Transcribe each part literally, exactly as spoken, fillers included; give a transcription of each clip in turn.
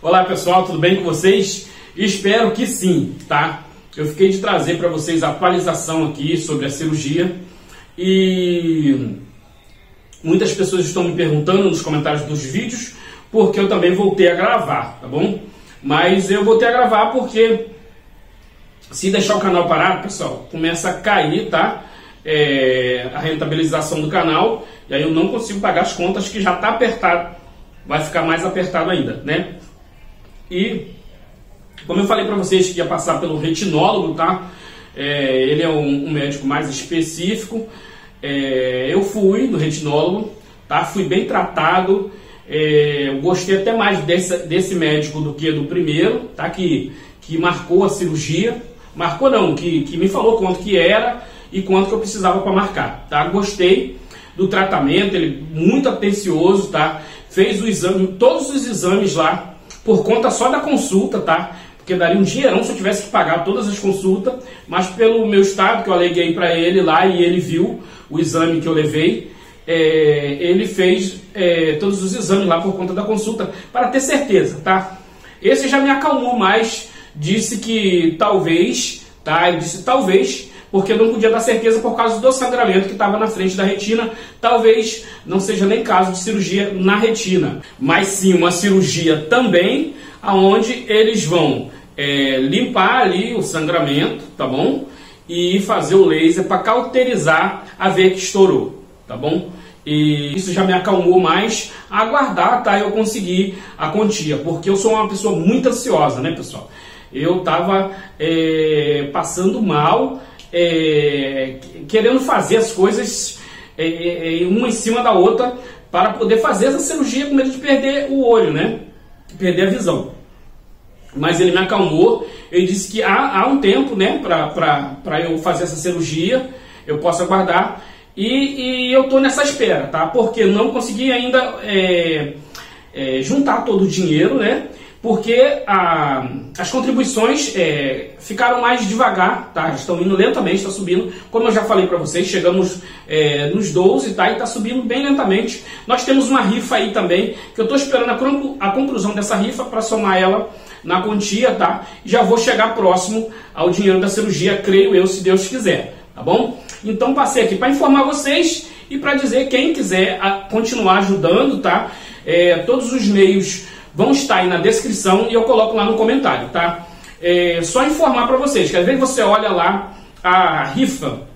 Olá pessoal, tudo bem com vocês? Espero que sim, tá? Eu fiquei de trazer para vocês a atualização aqui sobre a cirurgia e muitas pessoas estão me perguntando nos comentários dos vídeos porque eu também voltei a gravar, tá bom? Mas eu voltei a gravar porque se deixar o canal parado, pessoal, começa a cair, tá? É, a rentabilização do canal e aí eu não consigo pagar as contas que já está apertado, vai ficar mais apertado ainda, né? E como eu falei para vocês que ia passar pelo retinólogo, tá? É, ele é um, um médico mais específico. É, eu fui no retinólogo, tá? Fui bem tratado. É, eu gostei até mais desse, desse médico do que do primeiro, tá? Que, que marcou a cirurgia, marcou não, que, que me falou quanto que era e quanto que eu precisava para marcar, tá? Gostei do tratamento, ele muito atencioso, tá? Fez o exame, todos os exames lá, por conta só da consulta, tá? Porque daria um dinheirão se eu tivesse que pagar todas as consultas, mas pelo meu estado que eu aleguei para ele lá e ele viu o exame que eu levei, é, ele fez é, todos os exames lá por conta da consulta, para ter certeza, tá? Esse já me acalmou mais, disse que talvez, tá? Ele disse talvez, porque eu não podia dar certeza por causa do sangramento que estava na frente da retina, talvez não seja nem caso de cirurgia na retina, mas sim uma cirurgia também, aonde eles vão é, limpar ali o sangramento, tá bom? E fazer o laser para cauterizar a veia que estourou, tá bom? E isso já me acalmou mais, aguardar, tá? Eu conseguir a quantia, porque eu sou uma pessoa muito ansiosa, né, pessoal? Eu tava é, passando mal, É, querendo fazer as coisas é, é, uma em cima da outra para poder fazer essa cirurgia com medo de perder o olho, né? Perder a visão. Mas ele me acalmou, ele disse que há, há um tempo, né, para eu fazer essa cirurgia, eu posso aguardar e, e eu tô nessa espera, tá? Porque não consegui ainda é, é, juntar todo o dinheiro, né? Porque a, as contribuições é, ficaram mais devagar, tá? Estão indo lentamente, está subindo. Como eu já falei para vocês, chegamos é, nos doze, tá? E está subindo bem lentamente. Nós temos uma rifa aí também, que eu estou esperando a, a conclusão dessa rifa para somar ela na quantia, tá? Já vou chegar próximo ao dinheiro da cirurgia, creio eu, se Deus quiser, tá bom? Então passei aqui para informar vocês e para dizer quem quiser a, continuar ajudando, tá? É, todos os meios vão estar aí na descrição e eu coloco lá no comentário, tá? É só informar para vocês, que às vezes você olha lá a rifa,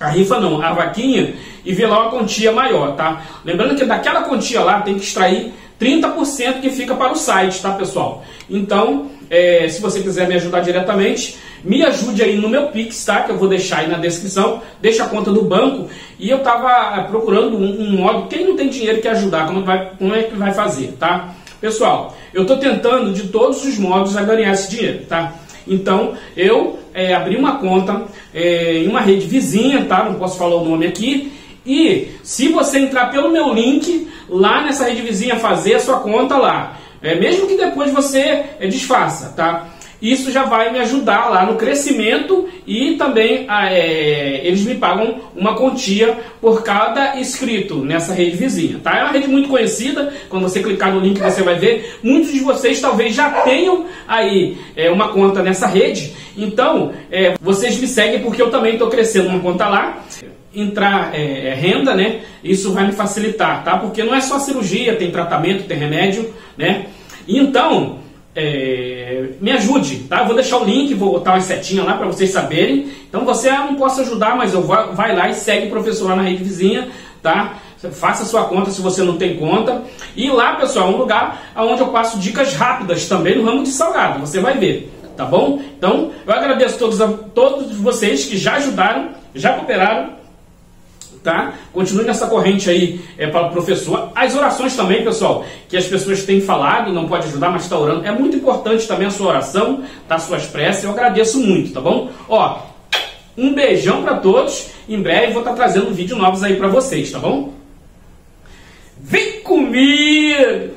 a rifa não, a vaquinha, e vê lá uma quantia maior, tá? Lembrando que daquela quantia lá tem que extrair trinta por cento que fica para o site, tá, pessoal? Então, é, se você quiser me ajudar diretamente, me ajude aí no meu Pix, tá? Que eu vou deixar aí na descrição, deixa a conta do banco. E eu tava procurando um, um modo, quem não tem dinheiro que ajudar, como, vai, como é que vai fazer, tá? Pessoal, eu estou tentando de todos os modos a ganhar esse dinheiro, tá? Então, eu é, abri uma conta é, em uma rede vizinha, tá? Não posso falar o nome aqui. E se você entrar pelo meu link, lá nessa rede vizinha, fazer a sua conta lá. É, mesmo que depois você é, desfaça, tá? Isso já vai me ajudar lá no crescimento e também é, eles me pagam uma quantia por cada inscrito nessa rede vizinha, tá? É uma rede muito conhecida, quando você clicar no link você vai ver. Muitos de vocês talvez já tenham aí é, uma conta nessa rede, então é, vocês me seguem porque eu também estou crescendo uma conta lá. Entrar é, é, renda, né? Isso vai me facilitar, tá? Porque não é só cirurgia, tem tratamento, tem remédio, né? Então, É, me ajude, tá? Eu vou deixar o link, vou botar uma setinha lá para vocês saberem. Então você ah, não posso ajudar, mas eu vou, vai lá e segue o professor lá na rede vizinha, tá? Faça sua conta se você não tem conta. E lá, pessoal, é um lugar onde eu passo dicas rápidas também no ramo de salgado. Você vai ver, tá bom? Então eu agradeço a todos, a todos vocês que já ajudaram, já cooperaram, tá? Continue nessa corrente aí é, para o professor. As orações também, pessoal, que as pessoas têm falado, não pode ajudar, mas está orando. É muito importante também a sua oração, tá? Suas preces, eu agradeço muito, tá bom? Ó, um beijão para todos. Em breve vou estar tá trazendo vídeos novos aí para vocês, tá bom? Vem comigo!